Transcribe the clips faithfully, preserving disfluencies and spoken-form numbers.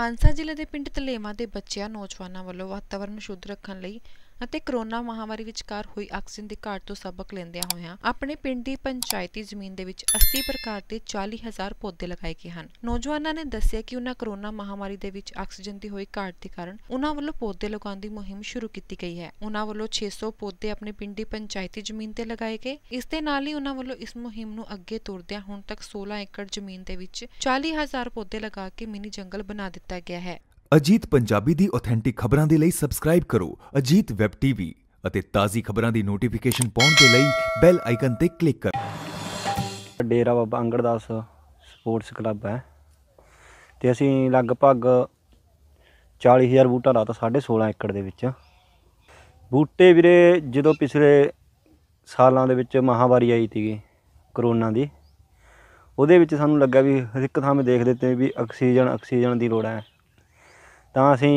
ਮਾਨਸਾ ਜ਼ਿਲ੍ਹੇ ਦੇ ਪਿੰਡ ਤਲੇਵਾਂ ਦੇ ਬੱਚਿਆਂ ਨੌਜਵਾਨਾਂ ਵੱਲੋਂ ਵਾਤਾਵਰਣ ਸ਼ੁੱਧ ਰੱਖਣ ਲਈ ਅਤੇ ਕਰੋਨਾ ਮਹਾਮਾਰੀ ਵਿਚਕਾਰ ਹੋਈ ਆਕਸੀਜਨ ਦੀ ਘਾਟ ਤੋਂ ਸਬਕ ਲੈਂਦਿਆਂ ਹੋਇਆਂ ਆਪਣੇ ਪਿੰਡ ਦੀ ਪੰਚਾਇਤੀ ਜ਼ਮੀਨ ਦੇ ਵਿੱਚ अस्सी ਪ੍ਰਕਾਰ ਦੇ ਚਾਲੀ ਹਜ਼ਾਰ ਪੌਦੇ ਲਗਾਏ ਗਏ ਹਨ। ਨੌਜਵਾਨਾਂ ਨੇ ਦੱਸਿਆ ਕਿ ਉਹਨਾਂ ਕਰੋਨਾ ਮਹਾਮਾਰੀ ਦੇ ਵਿੱਚ ਆਕਸੀਜਨ ਦੀ ਹੋਈ ਘਾਟ ਦੇ ਕਾਰਨ ਉਹਨਾਂ ਵੱਲੋਂ ਪੌਦੇ ਲਗਾਉਣ ਦੀ ਮੁਹਿੰਮ ਸ਼ੁਰੂ ਕੀਤੀ ਗਈ ਹੈ। ਉਹਨਾਂ ਵੱਲੋਂ छह सौ ਪੌਦੇ ਆਪਣੇ ਪਿੰਡ ਦੀ ਪੰਚਾਇਤੀ ਜ਼ਮੀਨ ਤੇ ਲਗਾਏ ਗਏ। ਇਸ ਦੇ ਨਾਲ ਹੀ ਉਹਨਾਂ ਵੱਲੋਂ ਇਸ ਮੁਹਿੰਮ ਨੂੰ ਅੱਗੇ ਤੋਰਦਿਆਂ ਹੁਣ ਤੱਕ सोलह ਏਕੜ ਜ਼ਮੀਨ ਦੇ ਵਿੱਚ ਚਾਲੀ ਹਜ਼ਾਰ ਪੌਦੇ ਲਗਾ ਕੇ ਮਿੰਨੀ ਜੰਗਲ ਬਣਾ ਦਿੱਤਾ ਗਿਆ है। अजीत पंजाबी दी ऑथेंटिक खबरां दे लई सबसक्राइब करो अजीत वैब टीवी अते ताज़ी खबरां दी नोटिफिकेशन पाउण दे लई बैल आइकन ते क्लिक करो। डेरा बाबा अंगड़ दास स्पोर्ट्स क्लब है ते असीं लगभग चाली हज़ार बूटा लाता साढ़े सोलह एकड़ दे विच। बूटे वीरे जदों पिछले सालां दे विच महामारी आई थी करोना दी, उहदे विच सानूं लग्गा भी हर इक थां देखदे ते भी आक्सीजन आक्सीजन दी लोड़ है, तो असी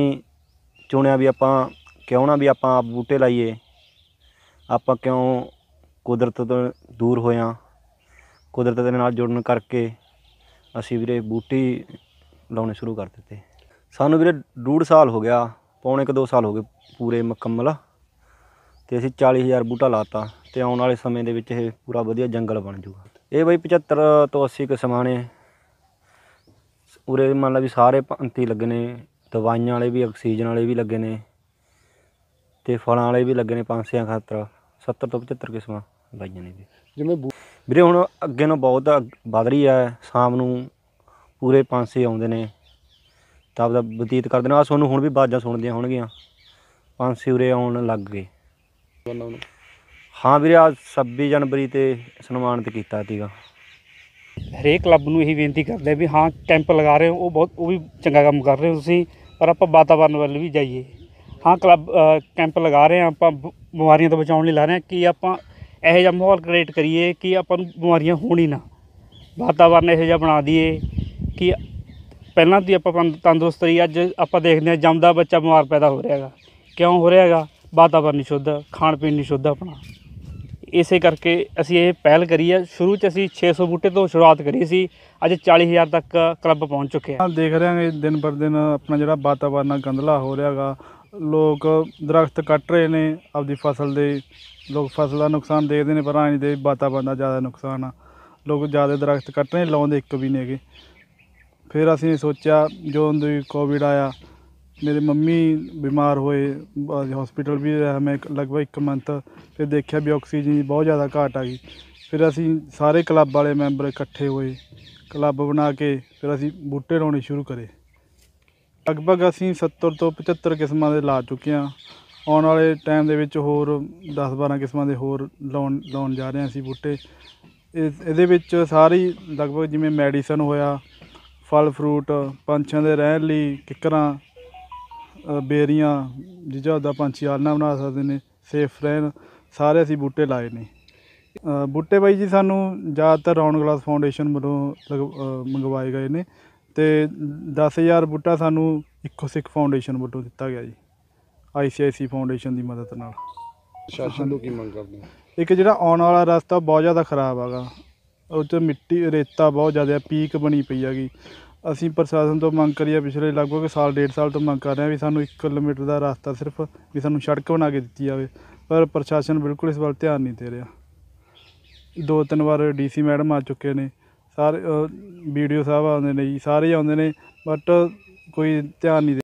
चुनिया भी आपां क्यों ना भी आपां आप बूटे लाइए, आपां क्यों कुदरत तो दूर होया, कुदरत दे नाल जुड़न करके असी वीरे बूटे लाने शुरू कर दिते। सानू वीरे डेढ़ साल हो गया, पौने क दो साल हो गए पूरे मुकम्मल, तो असी चाली हज़ार बूटा लाता तो आने वाले समय के विच पूरा वधिया जंगल बन जूगा। ये बई पचहत्तर तो अस्सी किस्मां ने उरे, मान लो भी सारे पंती लगे ने, दवाइयां वाले भी, ऑक्सीजन वाले भी लगे ने, तो फलों वाले भी लगे ने, पांसियां खातर सत्तर तो पचहत्तर किस्मां लाइयां ने भी। जिवें वीरे हुण अगे नूं बहुत वध रही है, शाम नूं पूरे पांसे आउंदे ने तां आपदा बतीत करदे ने। आ तुहानूं हुण भी बाजां सुणदियां होणगीआं, पांसे उरे आउण लग गए। हाँ वीरे, आ छब्बी जनवरी ते सन्मानित कीता सीगा। हरेक क्लब नूं यही बेनती करदे भी हाँ कैंप लगा रहे हो, वो बहुत वो भी चंगा काम कर रहे हो तुसीं, पर आप वातावरण वाल भी जाइए। हाँ क्लब कैंप लगा रहे हैं, आप बीमारियां तो बचाने ला रहे हैं कि आप इहो जिहा माहौल क्रिएट करिए कि आपां नूं बीमारियां होणी ना, वातावरण इहो जिहा बना दीए कि पहलां ती आप तंदुरुस्त रही। अज आप देखते हैं जमदा बच्चा बीमार पैदा हो रहा है, क्यों हो रहा है? वातावरण नहीं शुद्ध, खाण पीण नहीं शुद्ध अपना। इसे करके असी ये पहल करी है, शुरू से असी छे सौ बूटे तो शुरुआत करी सी, अज चाली हज़ार तक क्लब पहुँच चुके हैं। देख रहे हैं दिन पर दिन अपना जो वातावरण गंदला हो रहा गा, लोग दरख्त कट रहे ने अपनी फसल दे, लोग फसल का नुकसान देखते हैं पर आने दे वातावरण का ज़्यादा नुकसान आ, लोग ज़्यादा दरख्त कट रहे लाउंदे एक भी नहीं। फिर असी सोचा जो कोविड आया, मेरे मम्मी बीमार हुए, हॉस्पिटल भी रहा मैं लगभग एक मंथ, फिर देखा भी ऑक्सीजन की बहुत ज़्यादा घाट आ गई। फिर असी सारे क्लब वाले मैंबर इकट्ठे हुए, क्लब बना के फिर असी बूटे लाने शुरू करे। लगभग असी सत्तर तो पचहत्तर किस्मां दे ला चुके हैं, आने वाले टाइम दे विच होर दस बारह किस्मां दे होर लाउन लाउन जा रहे हैं असी बूटे। इहदे विच सारी लगभग जिवें मैडिसन होया, फल फ्रूट, पंछियां दे रहण लई किकरां, बेरियां, जिजा उदा पंछी आलना बना सकते हैं, सेफ रहन, सारे असी बूटे लाए ने। बूटे भाई जी सानू ज़्यादातर राउंड ग्लास फाउंडेशन वालों मंगवाए गए ने, ते दस हज़ार बूटा सानू इको सिख फाउंडेशन वालों दिता गया जी, आई सी आई सी फाउंडेशन की मदद नाल। एक जिहड़ा आने वाला रास्ता बहुत ज़्यादा खराब आगा, उस मिट्टी रेता बहुत ज़्यादा पीक बनी पई हैगी। असी प्रशासन तो मंग करिए पिछले लगभग साल डेढ़ साल तो मंग कर रहे हैं भी सानू एक किलोमीटर का रास्ता सिर्फ भी सानू सड़क बना के दी जाए, पर प्रशासन बिल्कुल इस वाल ध्यान नहीं दे रहा। दो तीन बार डी सी मैडम आ चुके ने, सारे वीडियो साहब आते ने, सारे आते ने, बट कोई ध्यान नहीं।